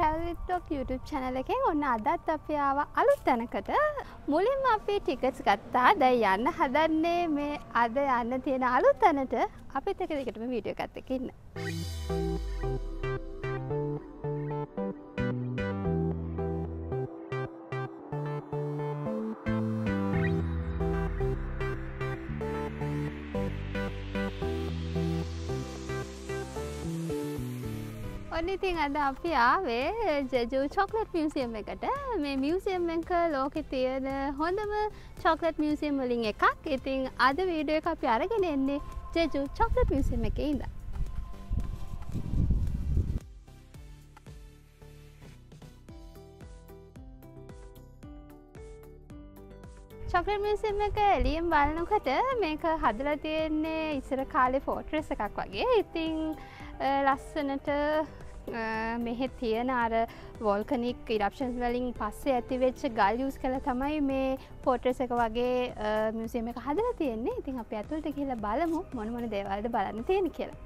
travel with talk YouTube channel එකෙන් ඔන්න අදත් අපි ආවා අලුත් තැනකට. මුලින්ම අපි ටිකට්ස් ගත්තා. දැන් යන්න හදන්නේ මේ අද යන්න තියෙන අලුත් තැනට. අපිත් එක දිගටම වීඩියෝ එකත් එක්ක ඉන්න. ඉතින් අද අපි ආවේ ජෙජු චොක්ලට් මියුසියම් එකට. මේ මියුසියම් එක ලෝකේ තියෙන හොඳම චොක්ලට් මියුසියම් වලින් එකක්. ඉතින් අද වීඩියෝ එක අපි අරගෙන එන්නේ ජෙජු චොක්ලට් මියුසියම් එකේ ඉඳලා. චොක්ලට් මියුසියම් එක එළියෙන් බලනකොට මේක හදලා තියෙන්නේ ඉස්සර කාලේ ෆෝට්‍රෙස් එකක් වගේ. ඉතින් ලස්සනට මෙහෙ තියෙන අර වෝල්කනික් ඉරප්ෂන්ස් වලින් පස්සේ ඇතිවෙච්ච ගල් යූස් කරලා තමයි මේ ෆෝට්‍රෙස් එක වගේ මියුසියම් එක හදලා තියෙන්නේ. ඉතින් අපි අතුලට ගිහලා බලමු මොන දේවල්ද බලන්න තියෙන්නේ කියලා.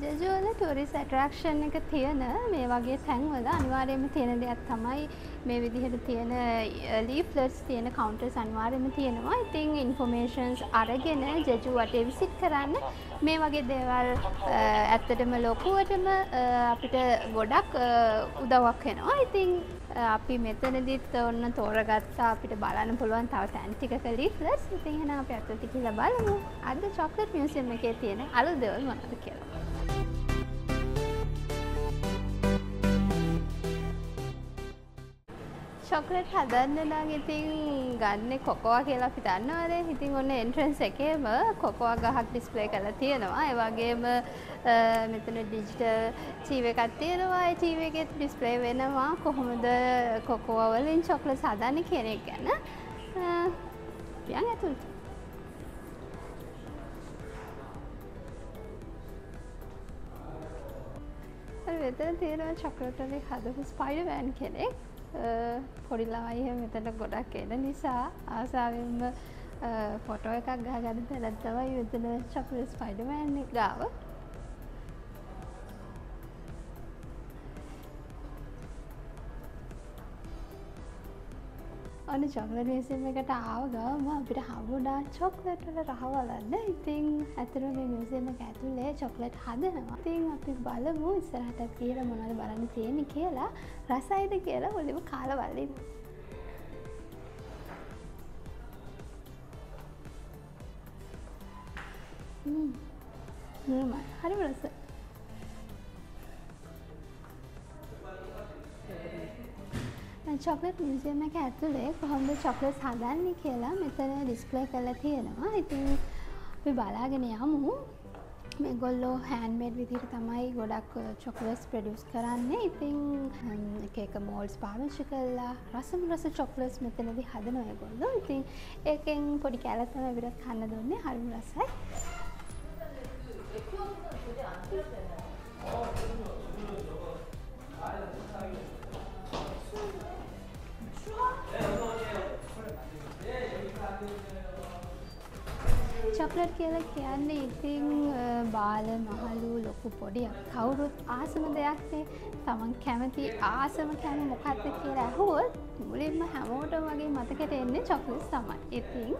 ජෙජුවල ටූරිස්ට් ඇට්‍රැක්ෂන් එක තියෙන මේ වගේ තැන්වල අනිවාර්යයෙන්ම තියෙන දෙයක් තමයි මේ විදිහට තියෙන ලීෆ්ලට්ස් තියෙන කවුන්ටර්ස් අනිවාර්යයෙන්ම තියෙනවා. ඉතින් ඉන්ෆෝමේෂන්ස් අරගෙන ජෙජු වටේ විසිට් කරන්න මේ වගේ දේවල් ඇත්තටම ලොකුවටම අපිට ගොඩක් උදව්වක් වෙනවා. ඉතින් අපි මෙතනදිත් ඔන්න තෝරගත්තා අපිට බලන්න පුළුවන් තව තැන් ටිකක ලීෆ්ලට්ස්. ඉතින් එහෙනම් අපි අතට ගිහලා බලමු අද චොක්ලට් මියුසියම් එකේ තියෙන අලුත් දේවල් මොනවද කියලා. චොක්ලට් හදන්න නම් ඉතින් ගන්නෙ කොකෝවා කියලා අපි දන්නවනේ. ඉතින් ඔන්න එන්ට්‍රන්ස් එකේම කොකෝවා ගහක් ඩිස්ප්ලේ කරලා තියෙනවා. ඒ වගේම මෙතන ඩිජිටල් TV එකක් තියෙනවා. ඒ TV එකේ ඩිස්ප්ලේ වෙනවා කොහොමද කොකෝවා වලින් චොක්ලට් හදන්නේ කියන එක ගැන. යන්න ඇතුළට මෙතන තියෙනවා චොක්ලට් එකේ හදපු ස්පයිඩර්මෑන් කෙනෙක්. පොඩිලා අය මෙතන ගොඩක් එන නිසා ආසාවෙන්ම ෆොටෝ එකක් ගහගන්න තැනක් තමයි මෙතන චොක්ලට් ස්පයිඩර්මෑන් එක ගාව. අනේ චොක්ලට් මියුසියම් එකට ආව ගාම අපිට හම්බුණා චොක්ලට් වල රහවලන්න. ඉතින් අතන මේ මියුසියම් එක ඇතුලේ චොක්ලට් හදනවා. ඉතින් අපි බලමු ඉස්සරහට කියලා මොනවද බලන්න තියෙන්නේ කියලා. රසයිද කියලා මුලින්ම කාලා බලන්න. හරිම රසයි. චොක්ලට් මියුසියම් එක ඇතුලේ කොහොමද චොක්ලට්ස් හදන්නේ කියලා මෙතන ඩිස්ප්ලේ කරලා තියෙනවා. ඉතින් අපි බලාගෙන යමු. මේගොල්ලෝ හෑන්ඩ්මේඩ් විදිහට තමයි ගොඩක් චොක්ලට්ස් ප්‍රොඩියුස් කරන්නේ. ඉතින් එක එක මෝල්ඩ්ස් පාවිච්චි කරලා රස චොක්ලට්ස් මෙතනදී හදනවා ඒගොල්ලෝ. ඉතින් ඒකෙන් පොඩි කැලක් තමයි අපිට කන්න දුන්නේ. හරිම රසයි. චොක්ලට් කියලා කියන්නේ ඉතින් බාල මහලු ලොකු පොඩි කවුරුත් ආසම දෙයක්නේ. තමන් කැමති ආසම කැම මොකක්ද කියලා අහුවොත් මුලින්ම හැමෝටම වගේ මතකෙට එන්නේ චොක්ලට්ස් තමයි. ඉතින්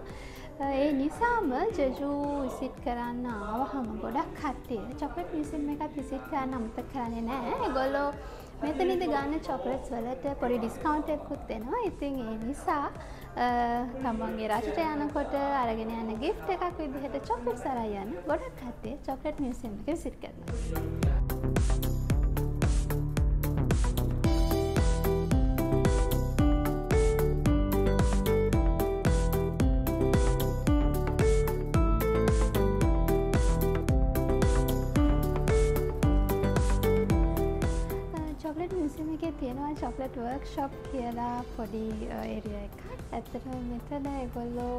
ඒ නිසාම ජෙජු විසිට් කරන්න ආවහම ගොඩක් කට්ටිය චොක්ලට් මියුසියම් එකක් විසිට් කරන්න අමතක කරන්නේ නැහැ. ඒගොල්ලෝ මෙතනදී ගන්න චොක්ලට්ස් වලට පොඩි ඩිස්කවුන්ට් එකකුත් දෙනවා. ඉතින් ඒ නිසා තමන්ගේ රටට යනකොට අරගෙන යන gift එකක් විදිහට චොක්ලට්ස් අරන් යන ගොඩක් අය චොක්ලට් මියුසියම් එක විසිට් කරනවා. චොක්ලට් මියුසියම් එකේ තියෙනවා චොක්ලට් වර්ක්ෂොප් කියලා පොඩි ඒරියා එකක්. ඇත්තටම මෙතන ඒගොල්ලෝ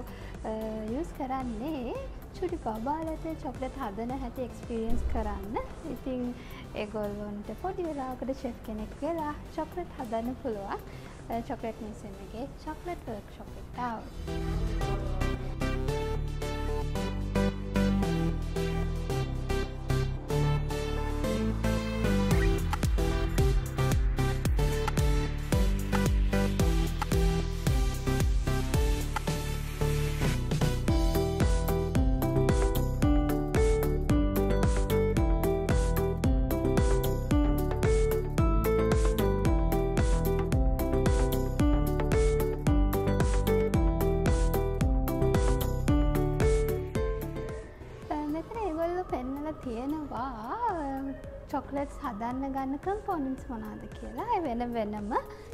යූස් කරන්නේ छोटी बाबालते चॉकलेट हदन हैती एक्सपीरियंस කරන්න. ඉතින් ඒගොල්ලන්ට පොඩි වෙලාවකට chef කෙනෙක් වෙලා chocolate හදන්න පුළුවන්. chocolate museum එකේ chocolate workshop එකට චොක්ලට්ස් හදන්න ගන්න කම්පොනන්ට්ස් මොනවාද කියලා වෙන වෙනම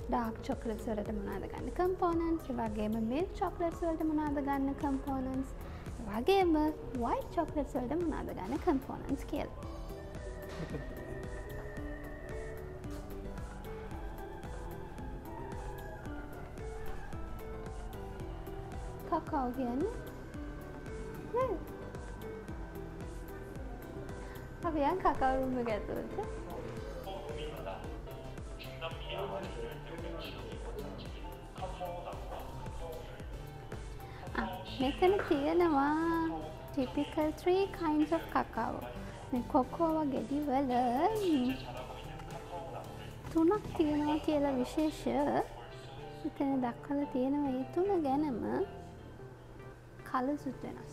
ඩාර්ක් චොක්ලට්ස් වලට මොනවාද ගන්න කම්පොනන්ට්ස් වගේම මිල්ක් චොක්ලට්ස් වලට මොනවාද ගන්න කම්පොනන්ට්ස් වගේම white චොක්ලට්ස් වලට මොනවාද ගන්න කම්පොනන්ට්ස් කියලා. කකා කියන්නේ अब यहाँ काका रूम में गए तो मेतन तीन वहाँ टिपिकल 3 kinds of cacao में कोको वा गेडी वाल तुनक तीन वहाँ केला विशेष इतने दाखला तीन वहाँ ये तुनक गया ना मैं खाले सुते ना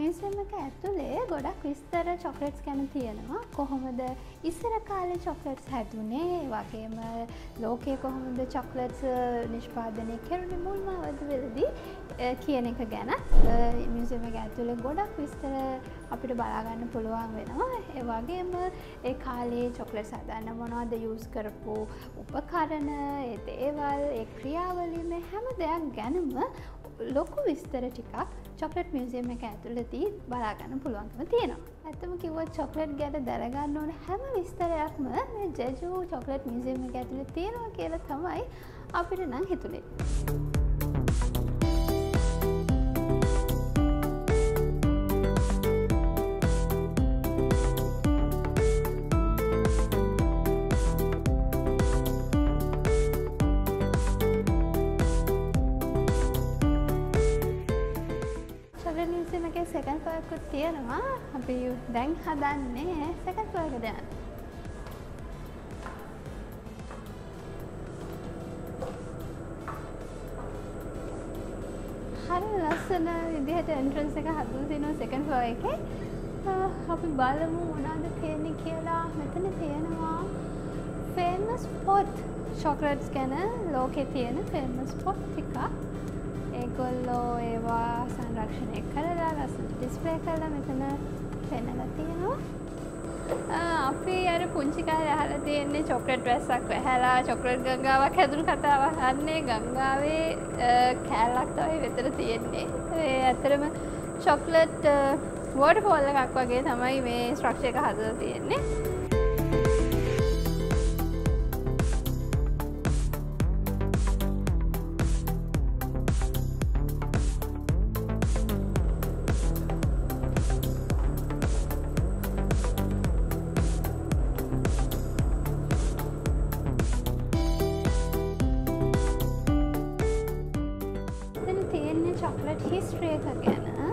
म्यूजियम එක ඇතුලේ ගොඩක් විස්තර චොක්ලට්ස් ගැන තියෙනවා. කොහොමද ඉස්සර කාලේ චොක්ලට්ස් හැදුනේ, වගේම ලෝකයේ කොහොමද චොක්ලට්ස් නිෂ්පාදනය කෙරුණේ මුල්ම අවධිවලදී කියන එක ගැන මියුසියම් එක ඇතුලේ ගොඩක් විස්තර අපිට බලා ගන්න පුළුවන් වෙනවා. ඒ වගේම ඒ කාලේ චොක්ලට්ස් හදන්න මොනවද යූස් කරපු උපකරණ, ඒ දේවල්, ඒ ක්‍රියාවලිය මේ හැම දෙයක් ගැනම ලොකු විස්තර ටිකක් චොක්ලට් මියුසියම් එක ඇතුළතදී බලා ගන්න පුළුවන්කම තියෙනවා. ඇත්තම කිව්වොත් චොක්ලට් ගැන දැනගන්න ඕන හැම විස්තරයක්ම මේ JEJU චොක්ලට් මියුසියම් එක ඇතුළේ තියෙනවා කියලා තමයි අපිට නම් හිතුනේ. सेकंड फ्लोर को तीन वहाँ अभी डैंग हदान ने सेकंड फ्लोर को ध्यान हर लसन इधर तो एंट्रेंस का हाथों से नो सेकंड फ्लोर के अभी बालमु उनाद थे निकेला मतलब थे ना वहाँ फेमस स्पॉट चॉकलेट्स के ना लोग के थे ना फेमस स्पॉट थी का ඒගොල්ලෝ ඒවා සංරක්ෂණය කරලා ලස්සනට ඩිස්ප්ලේ කරලා මෙතන පෙන්නලා තියෙනවා. අපි අර පුංචි කාලේ අහලා තියෙන්නේ චොක්ලට් රැස්සක් වැහැලා චොක්ලට් ගංගාවක් හැදුණු කතාව අහන්නේ. ගංගාවේ කැලක් තමයි විතර තියෙන්නේ. ඒ ඇත්තරම චොක්ලට් වෝටර්ෆෝල් එකක් වගේ තමයි මේ ස්ට්‍රක්චර් එක හදලා තියෙන්නේ. हिस्ट्री का क्या ना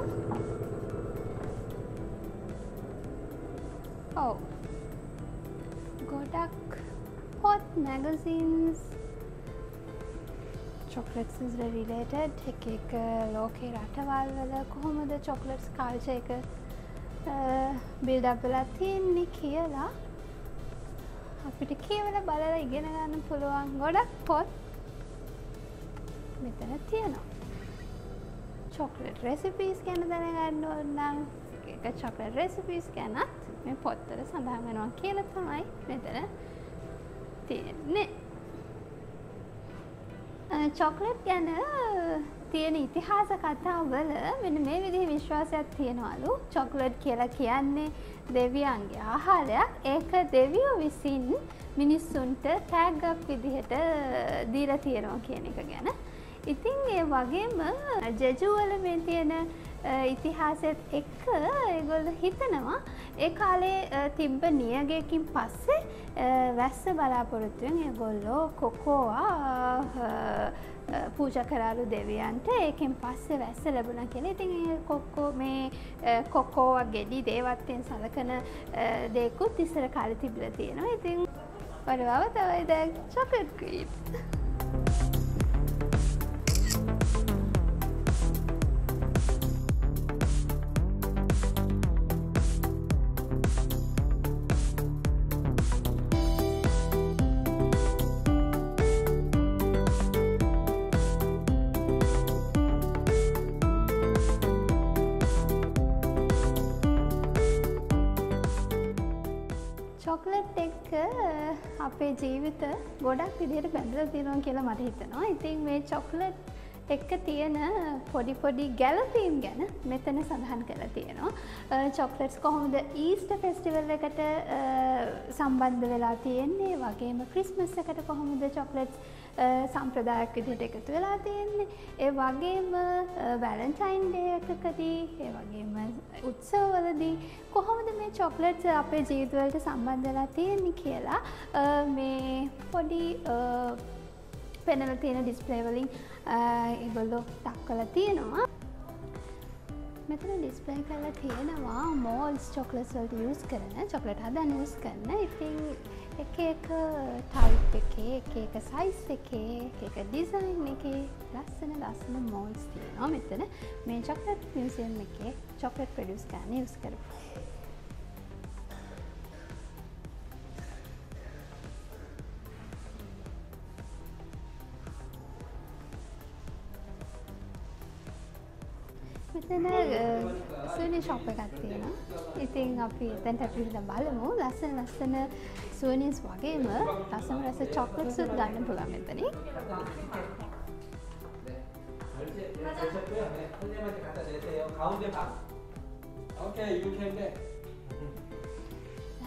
ओह गोटक हॉट मैगज़ीन्स चॉकलेट्स से रिलेटेड एक एक लोग के राठवाल वाला को हम द चॉकलेट्स कल्चर एक बिल्डअप वाला थीम निकला ला आप इट क्या वाला बाला इगे ना गाना पुलवांग गोटक हॉट मितना थी ना chocolate recipes ගැන දැනගන්න ඕන නම් එක chocolate recipes ගැනත් මේ පොත්වල සඳහන් වෙනවා කියලා තමයි මෙතන තියෙන්නේ. චොක්ලට් ගැන තියෙන ඉතිහාස කතාවල මෙන්න මේ විදිහේ විශ්වාසයක් තියෙනවලු. චොක්ලට් කියලා කියන්නේ දෙවියන්ගේ ආහාරයක්. ඒක දෙවියෝ විසින් මිනිස්සුන්ට ටැග්ගක් විදිහට දීලා තියෙනවා කියන එක ගැන. ඉතින් ඒ වගේම ජෙජු වල මේ තියෙන ඉතිහාසෙත් එක්ක ඒගොල්ලෝ හිතනවා ඒ කාලේ තිබ්බ නියගයකින් පස්සේ වැස්ස බලාපොරොත්තුෙන් ඒගොල්ලෝ කොකෝවා පූජා කරාලු දෙවියන්ට. ඒකෙන් පස්සේ වැස්ස ලැබුණා කියලා. ඉතින් ඒ කොක්කෝ මේ කොකෝවා ගෙඩි දේවත්වයෙන් සලකන දෙයක්ත් ඉස්සර කාලේ තිබිලා තියෙනවා. ඉතින් වලවව තමයි දැන් chocolate cream. චොක්ලට් එක අපේ ජීවිත ගොඩක් විදිහට බැඳලා තියෙනවා කියලා මට හිතෙනවා. ඉතින් මේ චොක්ලට් එක තියෙන පොඩි පොඩි ගැලපීම් ගැන මෙතන සඳහන් කරලා තියෙනවා. චොක්ලට්ස් කොහොමද ඊස්ටර් ෆෙස්ටිවල් එකට සම්බන්ධ වෙලා තියෙන්නේ, වගේම ක්‍රිස්මස් එකට කොහොමද චොක්ලට්ස් සම්ප්‍රදායක් විදිහට එකතු වෙලා තියෙන්නේ, ඒ වගේම වැලන්ටයින් ඩේ එකකදී, ඒ වගේම උත්සවවලදී කොහොමද මේ චොක්ලට්ස් අපේ ජීවිත වලට සම්බන්ධ වෙලා තියෙන්නේ කියලා මේ පොඩි පෙනෙන තියෙන ඩිස්ප්ලේ වලින් ඒගොල්ලෝ දක්වලා තියෙනවා. මෙතන ඩිස්ප්ලේ කරලා තියෙනවා මෝල්ස් චොක්ලට්ස් වලට යූස් කරන චොක්ලට් හදන්න යූස් කරන. ඉතින් එක එක ටයිප් එකේ එක සයිස් එකේ එක ඩිසයින් එකේ ලස්සන ලස්සන මෝල්ස් තියෙනවා මෙතන මේ චොක්ලට් මියුසියම් එකේ චොක්ලට් ප්‍රොඩියුස් කරන යූස් කරපු. මෙතන සුවනි ෂොප් එකක් තියෙනවා. ඉතින් අපි දැන් අපිට බලමු ලස්සන ලස්සන සුවනිස් වගේම ලස්සන රස චොක්ලට්ස් උත් ගන්න පුළුවන් මෙතනින්.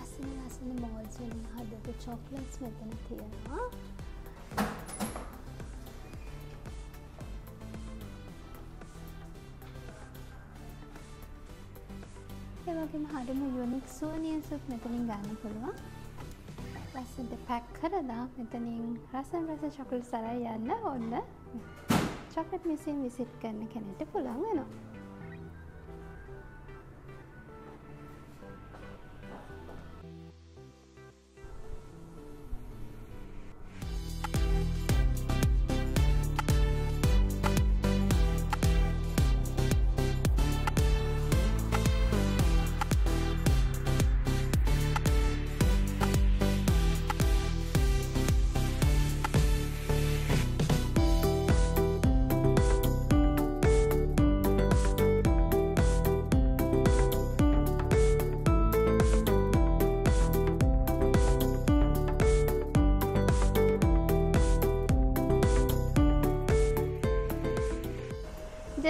ලස්සන ලස්සන මෝල්ස් වලින් හදපු චොක්ලට්ස් මෙතන තියෙනවා. ඒ වගේම හරිම යුනික් සුවනිස් උත් මෙතනින් ගන්න පුළුවන්. ලස්සනට පැක් කරලා මෙතනින් රසන් රස චොක්ලට් සරයි යන්න ඕන චොක්ලට් මියුසියම් විසිට් කරන්න කෙනෙක්ට පුළුවන් වෙනවා.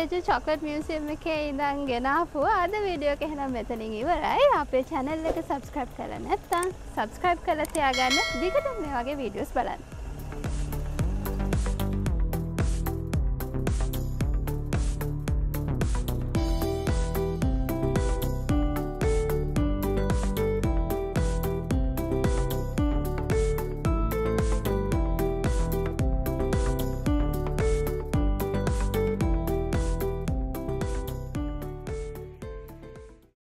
JEJU Chocolate Museum එකේ ඉඳන් ගෙනාපු අද වීඩියෝ එක එහෙනම් මෙතනින් ඉවරයි. අපේ channel එක subscribe කරලා නැත්නම් subscribe කරලා තියාගන්න. දිගටම මේ වගේ videos බලන්න.